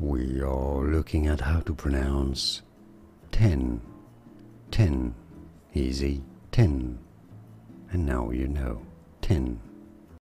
We are looking at how to pronounce Tyn. Tyn. Easy. Tyn. And now you know. Tyn.